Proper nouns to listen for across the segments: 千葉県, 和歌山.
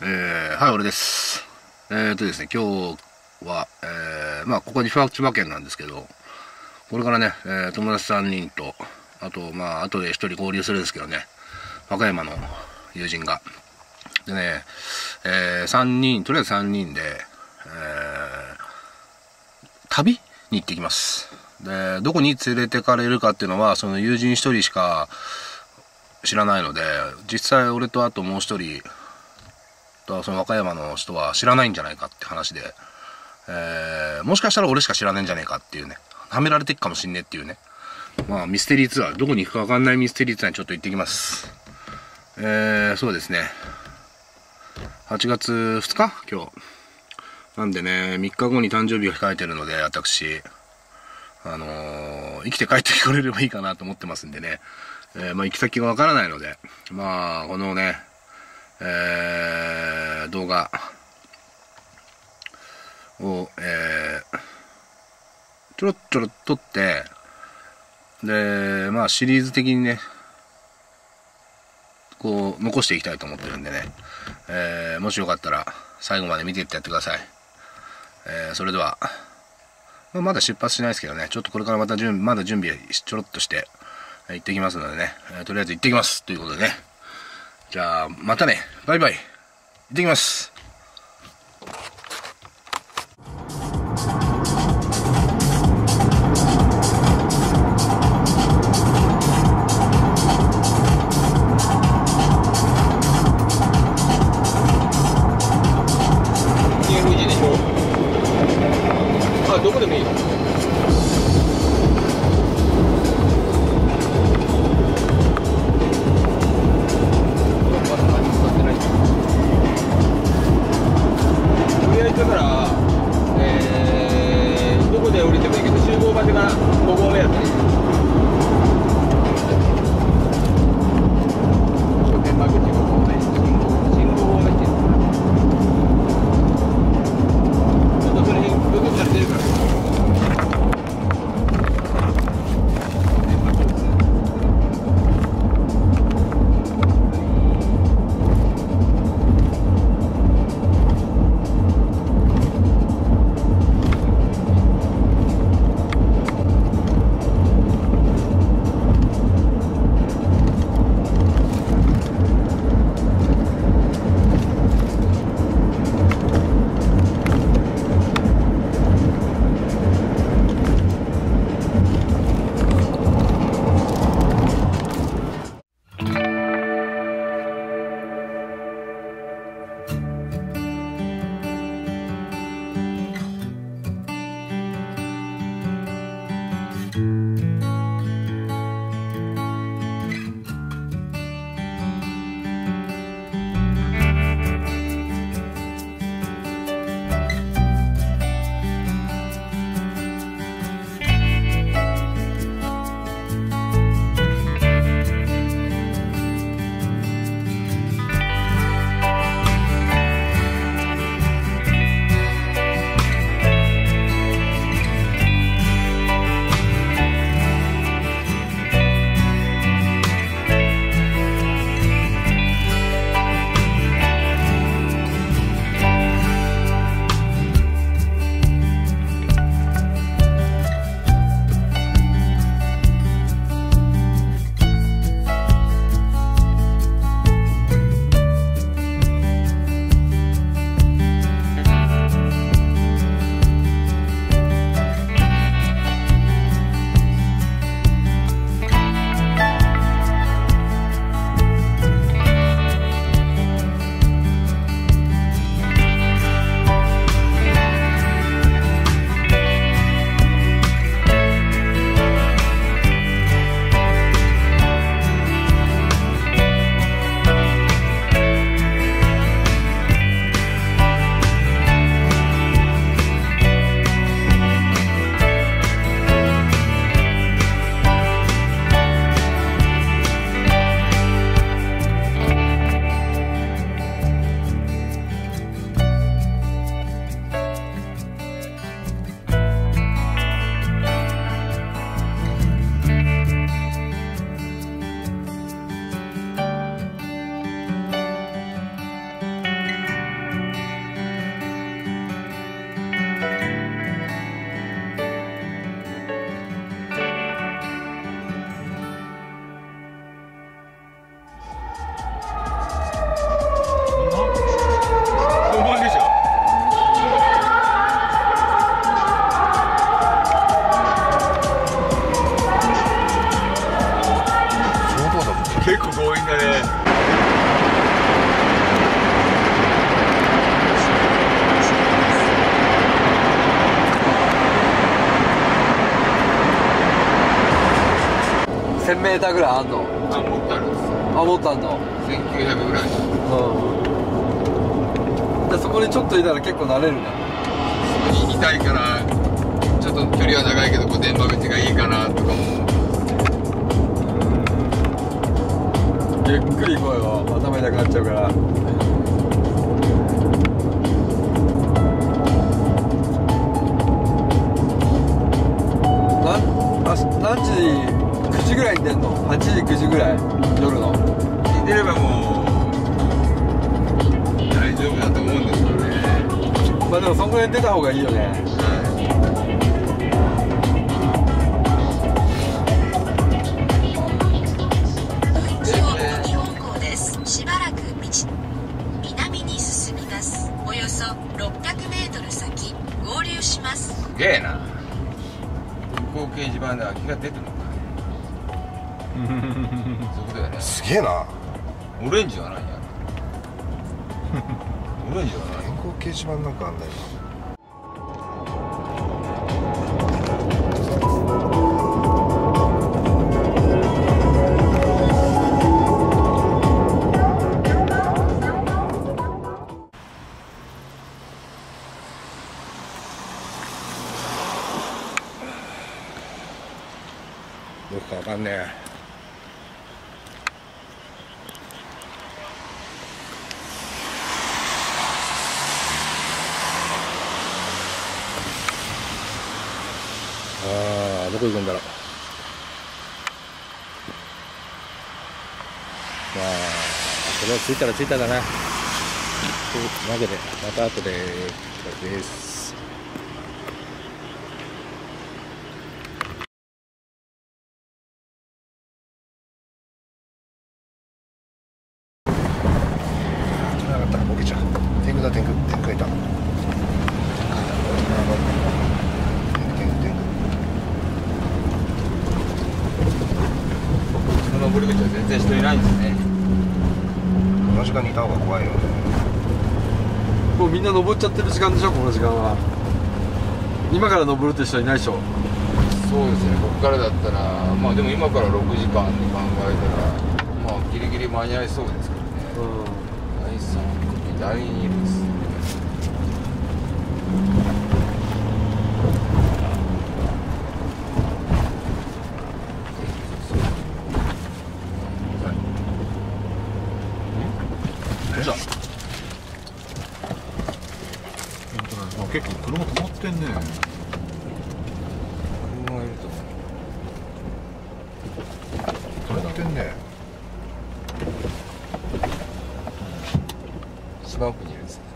はい、俺です。ですね、今日は、ここに千葉県なんですけど、これからね、友達3人と、あと、あとで1人合流するんですけどね、和歌山の友人が。でね、とりあえず3人で、旅に行ってきます。で、どこに連れてかれるかっていうのは、その友人1人しか知らないので、実際俺とあともう1人、その和歌山の人は知らないんじゃないかって話で、もしかしたら俺しか知らないんじゃねえかっていうね、はめられていくかもしんねえっていうね、ミステリーツアー、どこに行くか分かんないミステリーツアーにちょっと行ってきます。そうですね、8月2日今日なんでね、3日後に誕生日が控えてるので、私生きて帰ってこれればいいかなと思ってますんでね、行き先が分からないので、このね動画を、ちょろちょろ撮って、で、シリーズ的にね、こう、残していきたいと思ってるんでね、もしよかったら、最後まで見ていってやってください。それでは、まだ出発しないですけどね、ちょっとこれからまた準備ちょろっとして、行ってきますのでね、とりあえず行ってきますということでね、じゃあ、またね。バイバイ。行ってきます。good.1000m ぐらいあんの？あ、もっとあるんですよ。あ、もっとあんの？1900ぐらい。うん。じゃあそこにちょっといたら結構慣れるね。そこにいたいからちょっと距離は長いけどこう電波口がいいかなとかも思って。ゆっくり来いよ。頭痛くなっちゃうから。8時9時ぐらい夜の聞いてればもう大丈夫だと思うんですよね。まあでもそんぐらい出た方がいいよね、はい、中央右方向です。しばらく南に進みます。およそ 600m 先合流します。すげえな。向こう掲示板で空きが出てるの。すげえな。オレンジはないやろ。オレンジはない。電光掲示板なんかあんないな。よくわかんねえ。あー、どこ行くんだろう。まあこれは着いたら着いたかな。というわけでまた後でです。あ、取れなかった。ボケちゃう。天狗だ、天狗。天狗いた。登り口は全然人いないんですね。この時間にいた方が怖いよ。もうみんな登っちゃってる時間でしょ。この時間は今から登るって人いないでしょ。そうですね。ここからだったらまあでも今から6時間で考えたらまあギリギリ間に合いそうですけどね、うん、第3組第2ですね。結構車止まってんね。車いると思う。止まってんね。スナップにいるんですね。や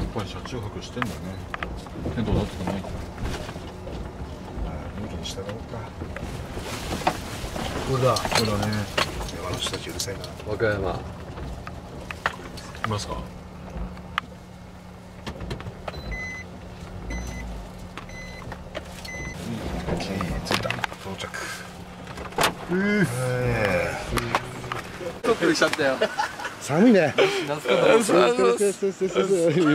っぱり車中泊してんだね。どうだったかないか。無理に従おうか。これだ。これだね。山の人たちうるさいな。和歌山。いますか。着いた。到着。とっくりしちゃったよ。寒いね。セブンイレブ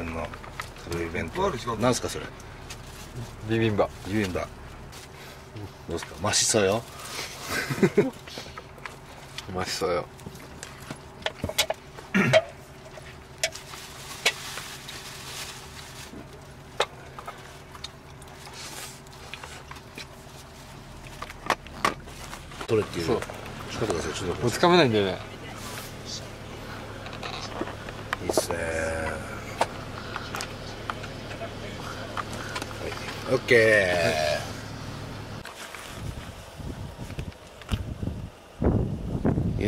ンの食べイベント。何すかそれ？ビビンバ。ビビンバ。どうですか？マシそうよ。マシそうよ。取れっていう。近ください。ちょっともう掴めないんだよね。いいっすね。はい、オッケー。